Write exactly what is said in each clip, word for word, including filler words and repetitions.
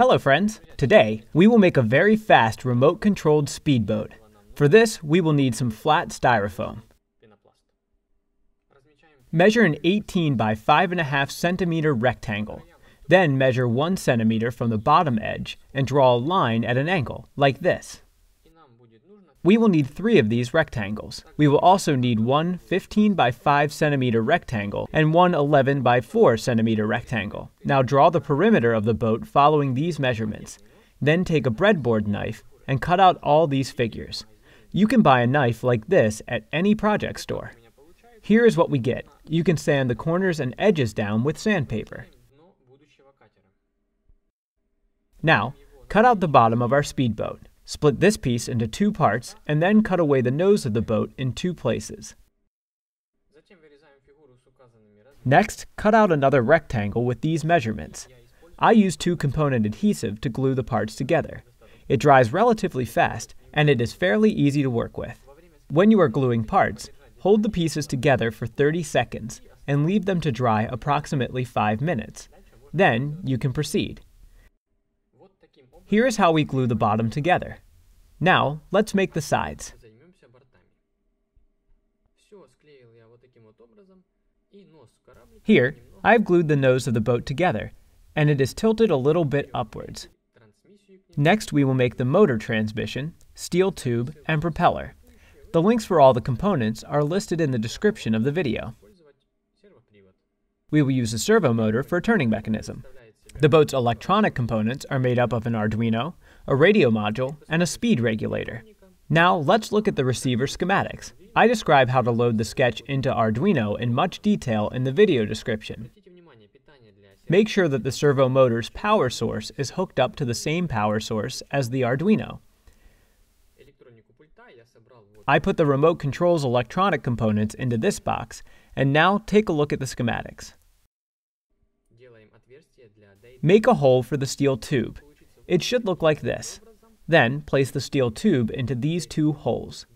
Hello friends! Today, we will make a very fast remote-controlled speedboat. For this, we will need some flat styrofoam. Measure an eighteen by five and a half centimeter rectangle. Then measure one centimeter from the bottom edge and draw a line at an angle, like this. We will need three of these rectangles. We will also need one fifteen by five centimeter rectangle and one eleven by four centimeter rectangle. Now draw the perimeter of the boat following these measurements. Then take a breadboard knife and cut out all these figures. You can buy a knife like this at any project store. Here is what we get. You can sand the corners and edges down with sandpaper. Now, cut out the bottom of our speedboat. Split this piece into two parts, and then cut away the nose of the boat in two places. Next, cut out another rectangle with these measurements. I use two-component adhesive to glue the parts together. It dries relatively fast, and it is fairly easy to work with. When you are gluing parts, hold the pieces together for thirty seconds, and leave them to dry approximately five minutes. Then, you can proceed. Here is how we glue the bottom together. Now, let's make the sides. Here, I've glued the nose of the boat together, and it is tilted a little bit upwards. Next, we will make the motor transmission, steel tube, and propeller. The links for all the components are listed in the description of the video. We will use a servo motor for a turning mechanism. The boat's electronic components are made up of an Arduino, a radio module, and a speed regulator. Now let's look at the receiver schematics. I describe how to load the sketch into Arduino in much detail in the video description. Make sure that the servo motor's power source is hooked up to the same power source as the Arduino. I put the remote control's electronic components into this box, and now take a look at the schematics. Make a hole for the steel tube. It should look like this. Then, place the steel tube into these two holes.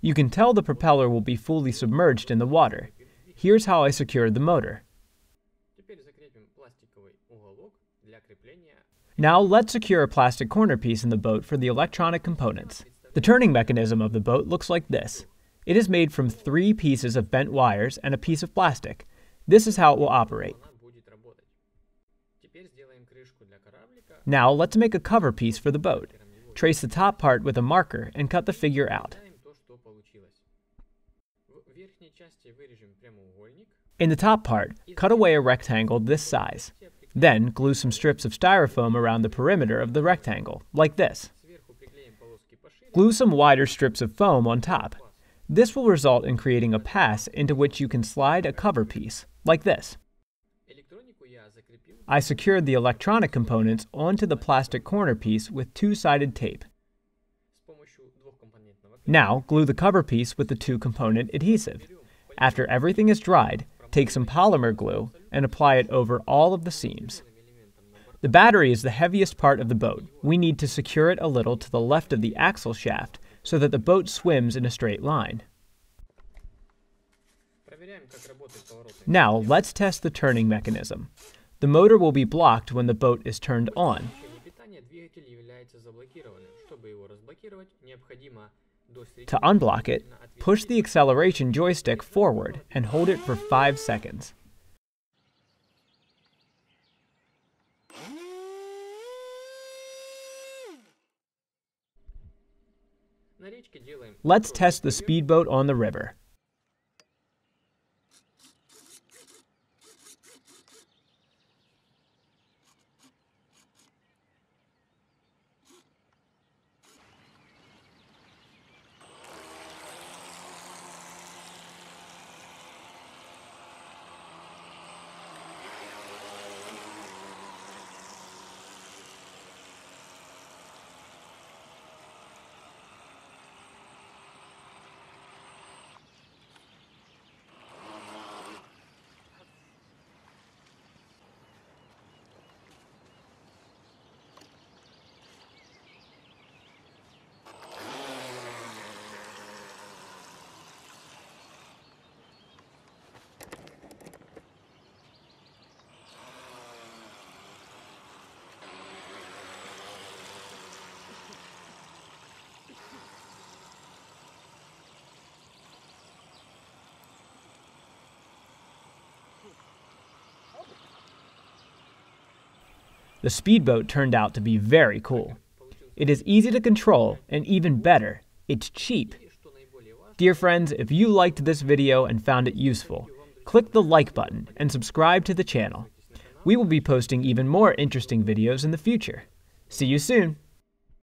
You can tell the propeller will be fully submerged in the water. Here's how I secured the motor. Now let's secure a plastic corner piece in the boat for the electronic components. The turning mechanism of the boat looks like this. It is made from three pieces of bent wires and a piece of plastic. This is how it will operate. Now let's make a cover piece for the boat. Trace the top part with a marker and cut the figure out. In the top part, cut away a rectangle this size. Then glue some strips of styrofoam around the perimeter of the rectangle, like this. Glue some wider strips of foam on top. This will result in creating a pass into which you can slide a cover piece, like this. I secured the electronic components onto the plastic corner piece with two-sided tape. Now, glue the cover piece with the two-component adhesive. After everything is dried, take some polymer glue and apply it over all of the seams. The battery is the heaviest part of the boat. We need to secure it a little to the left of the axle shaft so that the boat swims in a straight line. Now let's test the turning mechanism. The motor will be blocked when the boat is turned on. To unblock it, push the acceleration joystick forward and hold it for five seconds. Let's test the speedboat on the river. The speedboat turned out to be very cool. It is easy to control, and even better, it's cheap. Dear friends, if you liked this video and found it useful, click the like button and subscribe to the channel. We will be posting even more interesting videos in the future. See you soon!